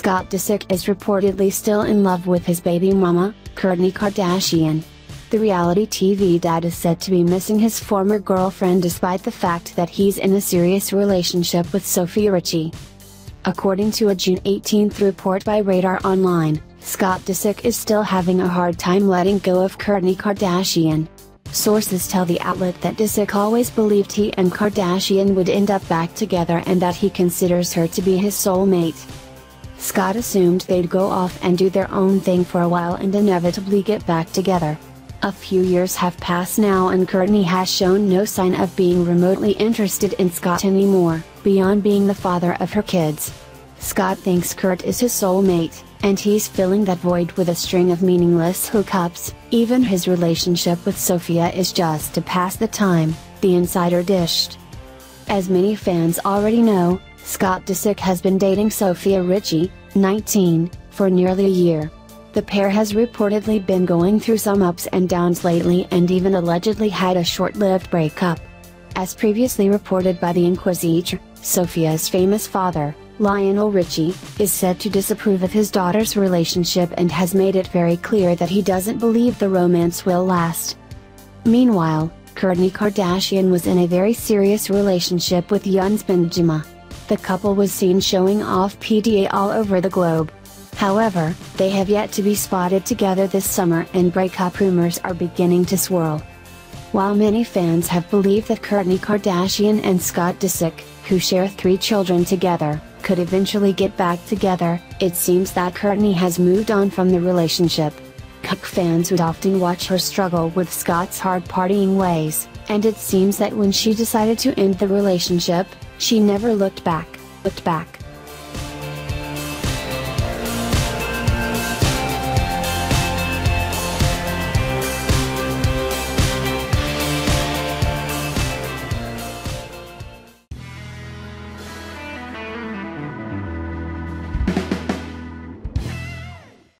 Scott Disick is reportedly still in love with his baby mama, Kourtney Kardashian. The reality TV dad is said to be missing his former girlfriend despite the fact that he's in a serious relationship with Sofia Richie. According to a June 18th report by Radar Online, Scott Disick is still having a hard time letting go of Kourtney Kardashian. Sources tell the outlet that Disick always believed he and Kardashian would end up back together and that he considers her to be his soulmate. Scott assumed they'd go off and do their own thing for a while and inevitably get back together. A few years have passed now and Kourtney has shown no sign of being remotely interested in Scott anymore, beyond being the father of her kids. Scott thinks Kourt is his soulmate, and he's filling that void with a string of meaningless hookups. Even his relationship with Sofia is just to pass the time, the insider dished. As many fans already know, Scott Disick has been dating Sofia Richie, 19, for nearly a year. The pair has reportedly been going through some ups and downs lately and even allegedly had a short-lived breakup. As previously reported by the Inquisitr, Sofia's famous father, Lionel Richie, is said to disapprove of his daughter's relationship and has made it very clear that he doesn't believe the romance will last. Meanwhile, Kourtney Kardashian was in a very serious relationship with Younes Bendjima. The couple was seen showing off PDA all over the globe. However, they have yet to be spotted together this summer and breakup rumors are beginning to swirl. While many fans have believed that Kourtney Kardashian and Scott Disick, who share 3 children together, could eventually get back together, it seems that Kourtney has moved on from the relationship. KUWTK fans would often watch her struggle with Scott's hard partying ways, and it seems that when she decided to end the relationship, she never looked back.